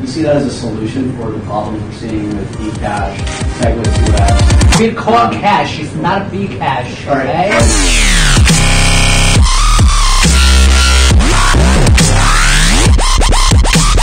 We see that as a solution for the problems we're seeing with Bcash, SegWit, CLS. Bitcoin Cash is not Bcash, right?